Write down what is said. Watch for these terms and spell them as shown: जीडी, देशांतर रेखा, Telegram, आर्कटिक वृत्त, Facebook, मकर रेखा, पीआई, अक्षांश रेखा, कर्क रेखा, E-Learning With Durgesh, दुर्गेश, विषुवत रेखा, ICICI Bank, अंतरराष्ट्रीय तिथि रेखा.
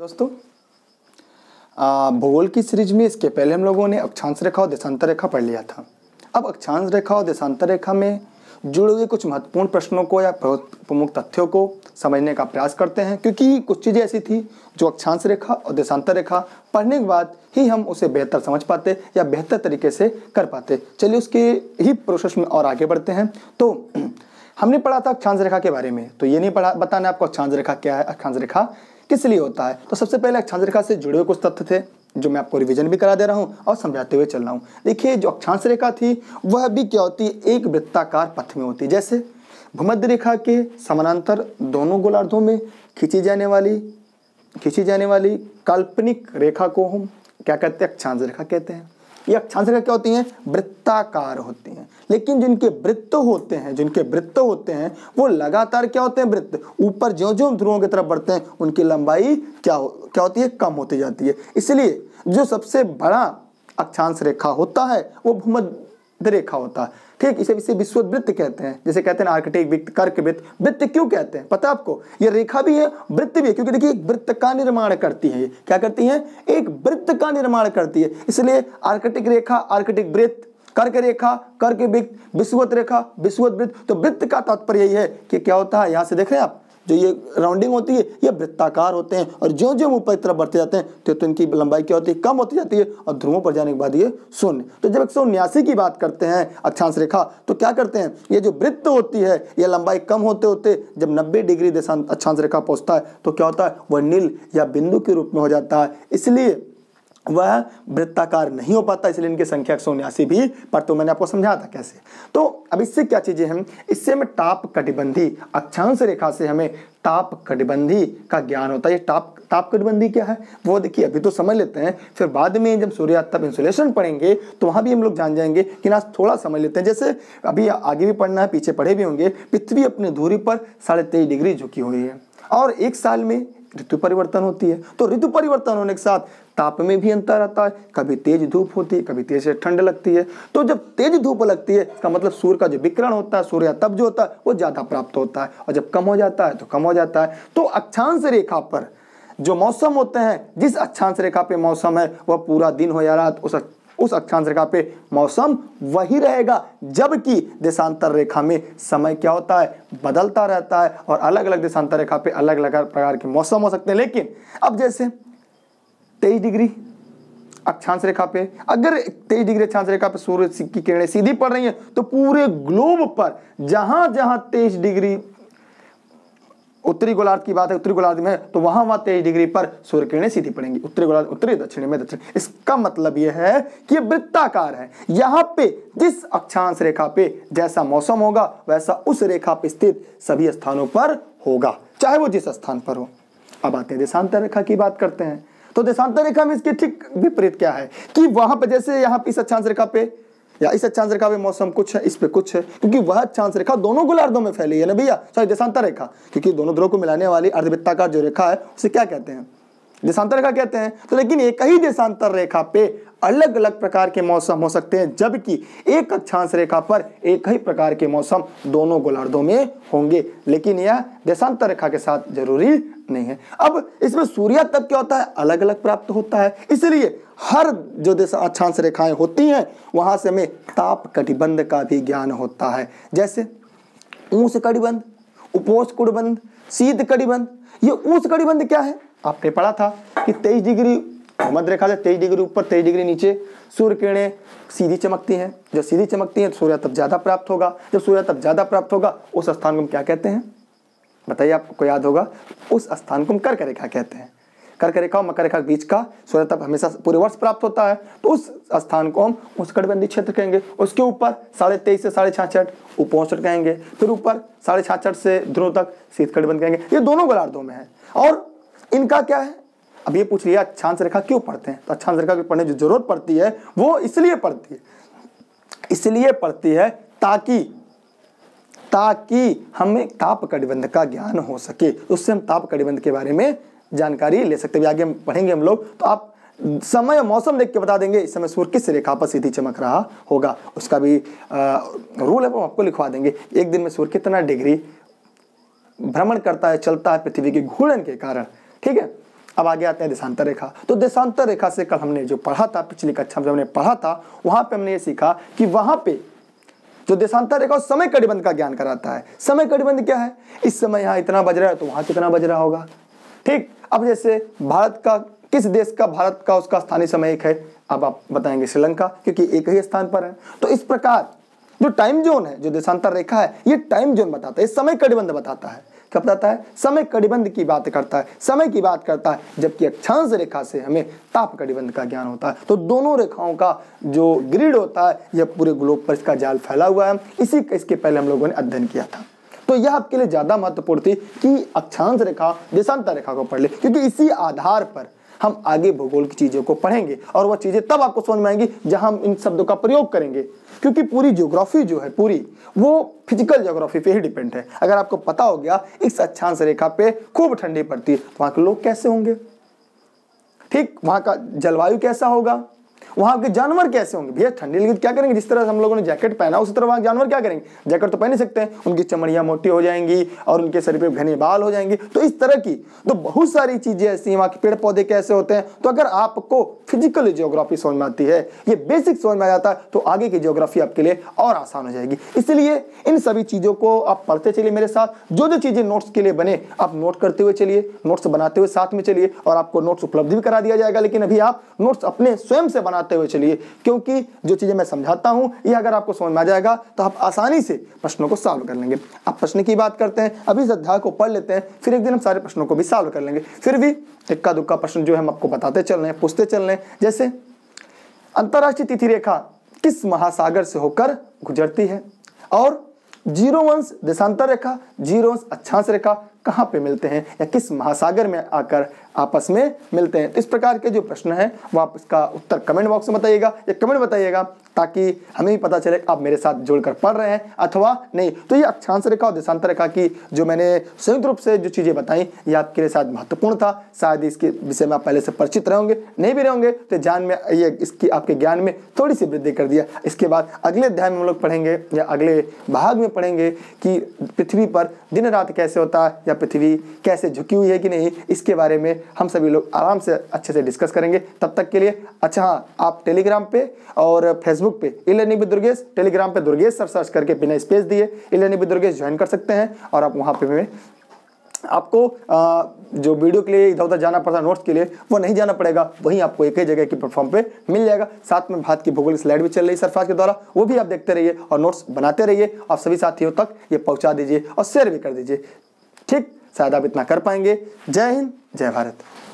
दोस्तों भूगोल की सीरीज में इसके पहले हम लोगों ने अक्षांश रेखा और देशांतर रेखा पढ़ लिया था। अब अक्षांश रेखा और देशांतर रेखा में जुड़े हुए कुछ महत्वपूर्ण प्रश्नों को या प्रमुख तथ्यों को समझने का प्रयास करते हैं, क्योंकि कुछ चीज़ें ऐसी थी जो अक्षांश रेखा और देशांतर रेखा पढ़ने के बाद ही हम उसे बेहतर समझ पाते या बेहतर तरीके से कर पाते। चलिए उसके ही प्रोसेस में और आगे बढ़ते हैं। तो हमने पढ़ा था अक्षांश रेखा के बारे में, तो ये नहीं पढ़ा बताना आपको अक्षांश रेखा क्या है, अक्षांश रेखा किस लिए होता है। तो सबसे पहले अक्षांश रेखा से जुड़े हुए कुछ तथ्य थे जो मैं आपको रिवीजन भी करा दे रहा हूँ और समझाते हुए चल रहा हूँ। देखिए, जो अक्षांश रेखा थी वह भी क्या होती है, एक वृत्ताकार पथ में होती है। जैसे भूमध्य रेखा के समानांतर दोनों गोलार्धों में खींची जाने वाली काल्पनिक रेखा को हम क्या कहते हैं, अक्षांश रेखा कहते हैं। ये अक्षांश रेखा क्या होती हैं, वृत्ताकार होती हैं, लेकिन जिनके वृत्त होते हैं वो लगातार क्या होते हैं, वृत्त ऊपर ज्यों ज्यों ध्रुवों की तरफ बढ़ते हैं उनकी लंबाई क्या होती है, कम होती जाती है। इसलिए जो सबसे बड़ा अक्षांश रेखा होता है वो भूमध्य रेखा होता है, ठीक। इसे विश्व वृत्त कहते हैं, जैसे कहते हैं आर्कटिक वृत्त, कर्क वृत्त। वृत्त क्यों कहते हैं पता आपको, ये रेखा भी है वृत्त भी है, क्योंकि देखिए एक वृत्त का निर्माण करती है, क्या करती है, एक वृत्त का निर्माण करती है। इसलिए आर्कटिक रेखा आर्कटिक वृत्त, कर्क रेखा कर्क वृत्त, विषुवत रेखा विषुवत वृत्त। तो वृत्त का तात्पर्य यही है कि क्या होता है, यहाँ से देख रहे हैं आप जो ये राउंडिंग होती है ये वृत्ताकार होते हैं, और जो जो ऊपर की तरफ बढ़ते जाते हैं तो इनकी लंबाई क्या होती है, कम होती जाती है, और ध्रुवों पर जाने के बाद ये शून्य। तो जब 179 की बात करते हैं अक्षांश रेखा, तो क्या करते हैं, ये जो वृत्त होती है ये लंबाई कम होते होते जब 90 डिग्री अक्षांश रेखा पहुँचता है तो क्या होता है, वह नील या बिंदु के रूप में हो जाता है। इसलिए वह वृत्ताकार नहीं हो पाता, इसलिए इनकी संख्या 179 भी पर। तो मैंने आपको समझाया था कैसे। तो अब इससे क्या चीजें हैं, इससे हमें ताप कटिबंधी अक्षांश रेखा से हमें ताप कटिबंधी का ज्ञान होता है। ये ताप कटिबंधी क्या है वो देखिए अभी तो समझ लेते हैं, फिर बाद में जब सूर्य ताप इंसुलेशन पढ़ेंगे तो वहाँ भी हम लोग जान जाएंगे, कि ना थोड़ा समझ लेते हैं। जैसे अभी आगे भी पढ़ना है, पीछे पढ़े भी होंगे, पृथ्वी अपनी धुरी पर 23.5 डिग्री झुकी हुई है और एक साल में ऋतु परिवर्तन होती है। तो ऋतु परिवर्तन होने के साथ ताप में भी अंतर आता है, कभी तेज धूप होती है कभी तेज से ठंड लगती है। तो जब तेज धूप लगती है इसका मतलब सूर्य का जो विकिरण होता है, सूर्य तप जो होता है वो ज़्यादा प्राप्त होता है, और जब कम हो जाता है तो कम हो जाता है। तो अक्षांश रेखा पर जो मौसम होते हैं, जिस अक्षांश रेखा पे मौसम है वह पूरा दिन हो या रात, उस अक्षांश रेखा पे मौसम वही रहेगा। जबकि देशांतर रेखा में समय क्या होता है, बदलता रहता है, और अलग अलग देशांतर रेखा पे अलग अलग प्रकार के मौसम हो सकते हैं। लेकिन अब जैसे 23 डिग्री अक्षांश रेखा पे, अगर 23 डिग्री अक्षांश रेखा पे सूर्य की किरणें सीधी पड़ रही हैं तो पूरे ग्लोब पर जहां जहां 23 डिग्री उत्तरी गोलार्ध की बात है, उत्तरी गोलार्ध में है तो वहाँ 23 डिग्री पर सूर्य किरणें सीधी पड़ेंगी, उत्तरी गोलार्ध उत्तरी, दक्षिण में दक्षिण। इसका मतलब यह है कि वृत्ताकार है। यहाँ पे जिस अक्षांश रेखा पे जैसा मौसम होगा वैसा उस रेखा पे स्थित सभी स्थानों पर होगा, चाहे वो जिस स्थान पर हो। अब आते हैं देशांतर रेखा की बात करते हैं। तो देशांतर रेखा में इसके ठीक विपरीत क्या है, कि वहां पर जैसे यहाँ पे इस अक्षांश रेखा पे या इस अक्षांश रेखा पे मौसम कुछ है, इस पे कुछ है, क्योंकि वह अक्षांश रेखा दोनों गोलार्धों में फैली है ना भैया, सॉरी देशांतर रेखा, क्योंकि दोनों ध्रुव को मिलाने वाली अर्धवृत्ताकार जो रेखा है उसे क्या कहते हैं, देशांतर रेखा कहते हैं। तो लेकिन एक ही देशांतर रेखा पे अलग अलग प्रकार के मौसम हो सकते हैं, जबकि एक अक्षांश रेखा पर एक ही प्रकार के मौसम दोनों गोलार्धों में होंगे, लेकिन यह देशांतर रेखा के साथ जरूरी नहीं है। अब इसमें सूर्य तब क्या होता है, अलग अलग प्राप्त होता है, इसलिए हर जो अक्षांश रेखाएं होती हैं वहां से हमें ताप कटिबंध का भी ज्ञान होता है। जैसे ऊंच कटिबंध, उपोष्ण कटिबंध, शीत कटिबंध। ये ऊंच कटिबंध क्या है, आपने पढ़ा था कि 23 डिग्री भूमध्य रेखा से 23 डिग्री ऊपर 23 डिग्री नीचे सूर्य किरणें सीधी चमकती हैं। जब सीधी चमकती हैं तो सूर्य तप ज्यादा प्राप्त होगा, जब सूर्य तप ज्यादा प्राप्त होगा उस स्थान को हम क्या कहते हैं, बताइए आपको याद होगा, उस स्थान को हम कर्क रेखा कहते हैं। कर्क रेखा और मकर रेखा के बीच का सूर्य तप हमेशा पूरे वर्ष प्राप्त होता है, तो उस स्थान को हम उष्णकटिबंधीय क्षेत्र कहेंगे। उसके ऊपर 23.5 से 66 उपोष्ण कहेंगे, फिर ऊपर 66.5 से ध्रुव तक शीत कटिबंध कहेंगे। ये दोनों गोलार्धों में है और इनका क्या है। अब ये पूछ लिया अक्षांश रेखा क्यों पढ़ते हैं, तो अक्षांश रेखा की पढ़ने की जरूरत पड़ती है वो इसलिए पड़ती है ताकि हमें ताप कटिबंध का ज्ञान हो सके, उससे हम ताप कटिबंध के बारे में जानकारी ले सकते हैं। आगे हम पढ़ेंगे हम लोग, तो आप समय और मौसम देख के बता देंगे इस समय सूर्य किस रेखा पर सीधी चमक रहा होगा। उसका भी रूल है वो आपको लिखवा देंगे। एक दिन में सूर्य कितना डिग्री भ्रमण करता है, चलता है पृथ्वी की घूर्णन के कारण, ठीक है। अब आगे आते हैं देशांतर रेखा। तो देशांतर रेखा से कल हमने जो पढ़ा था, पिछली कक्षा में हमने पढ़ा था, वहां पे हमने ये सीखा कि वहां पे जो देशांतर रेखा समय कटिबंध का ज्ञान कराता है। समय कटिबंध क्या है? इस समय यहाँ इतना बज रहा है तो वहां कितना बज रहा होगा, ठीक। अब जैसे भारत का किस देश का, भारत का उसका स्थानीय समय एक है, अब आप बताएंगे श्रीलंका, क्योंकि एक ही स्थान पर है। तो इस प्रकार जो टाइम जोन है, जो देशांतर रेखा है, ये टाइम जोन बताता है, समय कटिबंध बताता है। क्या बताता है? समय कटिबंध की बात करता है, समय की बात करता है। जबकि अक्षांश रेखा से हमें ताप कटिबंध का ज्ञान होता है। तो दोनों रेखाओं का जो ग्रिड होता है, यह पूरे ग्लोब पर इसका जाल फैला हुआ है। इसके पहले हम लोगों ने अध्ययन किया था। तो यह आपके लिए ज्यादा महत्वपूर्ण थी कि अक्षांश रेखा, देशांतर रेखा को पढ़ ले, क्योंकि इसी आधार पर हम आगे भूगोल की चीजों को पढ़ेंगे, और वह चीजें तब आपको समझ में आएंगी जहां हम इन शब्दों का प्रयोग करेंगे। क्योंकि पूरी ज्योग्राफी जो है, पूरी वो फिजिकल ज्योग्राफी पे ही डिपेंड है। अगर आपको पता हो गया इस अक्षांश रेखा पे खूब ठंडी पड़ती है, तो वहां के लोग कैसे होंगे, ठीक, वहां का जलवायु कैसा होगा, वहां के जानवर कैसे होंगे। भैया ठंडी लगी क्या करेंगे? जिस तरह हम लोगों ने जैकेट पहना, उसी तरह वहां जानवर क्या करेंगे? जैकेट तो पहन नहीं सकते हैं, उनकी चमड़ियां मोटी हो जाएंगी और उनके शरीर पे घने बाल हो जाएंगे। तो इस तरह की तो बहुत सारी चीजें ऐसी, वहां के पेड़ पौधे कैसे होते हैं। तो अगर आपको फिजिकल ज्योग्राफी समझ में आती है, ये बेसिक समझ में आ जाता है, तो आगे की ज्योग्राफी आपके लिए और आसान हो जाएगी। इसलिए इन सभी चीजों को आप पढ़ते चलिए मेरे साथ। जो जो चीजें नोट्स के लिए बने, आप नोट करते हुए चलिए, नोट्स बनाते हुए साथ में चलिए, और आपको नोट्स उपलब्ध भी करा दिया जाएगा। लेकिन अभी आप नोट्स अपने स्वयं से बनाते हुए चलिए, क्योंकि जो चीजें मैं समझाता हूं, ये अगर आपको समझ में आ जाएगा तो आप आसानी से प्रश्नों को सॉल्व कर लेंगे। अब प्रश्न की बात करते हैं। अभी इस अध्याय को पढ़ लेते हैं, फिर एक दिन हम सारे प्रश्नों को भी सॉल्व कर लेंगे। फिर भी इक्का दुक्का प्रश्न जो है हम आपको बताते चल रहे हैं, पूछते चल रहे हैं। जैसे अंतरराष्ट्रीय तिथि रेखा किस महासागर से होकर गुजरती है, और 0° देशांतर रेखा, 0° अक्षांश रेखा कहाँ पे मिलते हैं या किस महासागर में आकर आपस में मिलते हैं। तो इस प्रकार के जो प्रश्न हैं, वो आप इसका उत्तर कमेंट बॉक्स में बताइएगा या कमेंट बताइएगा, ताकि हमें भी पता चले आप मेरे साथ जुड़कर पढ़ रहे हैं अथवा नहीं। तो ये अक्षांश रेखा और देशांतर रेखा की जो मैंने संयुक्त रूप से जो चीज़ें बताई, ये आपके लिए शायद महत्वपूर्ण था। शायद इसके विषय में आप पहले से परिचित रहेंगे, नहीं भी रहेंगे तो जान में ये इसकी आपके ज्ञान में थोड़ी सी वृद्धि कर दिया। इसके बाद अगले अध्याय में हम लोग पढ़ेंगे या अगले भाग में पढ़ेंगे कि पृथ्वी पर दिन रात कैसे होता है या पृथ्वी कैसे झुकी हुई है कि नहीं, इसके बारे में हम सभी लोग आराम से अच्छे से डिस्कस करेंगे। तब तक के लिए अच्छा, हाँ, आप टेलीग्राम पे और फेसबुक पे ई-लर्निंग विद दुर्गेश, टेलीग्राम पे दुर्गेश सर सर्च करके बिना स्पेस दिए ई-लर्निंग विद दुर्गेश ज्वाइन कर सकते हैं, और आप वहाँ पे आपको जो वीडियो के लिए इधर उधर जाना पड़ता है नोट्स के लिए, वो नहीं जाना पड़ेगा, वहीं आपको एक ही जगह की प्लेटफॉर्म पे मिल जाएगा। साथ में भारत की भूगोल स्लाइड भी चल रही है सरफराज के द्वारा, वो भी आप देखते रहिए और नोट्स बनाते रहिए। आप सभी साथियों तक ये पहुँचा दीजिए और शेयर भी कर दीजिए, ठीक। शायद आप इतना कर पाएंगे। जय हिंद, जय भारत।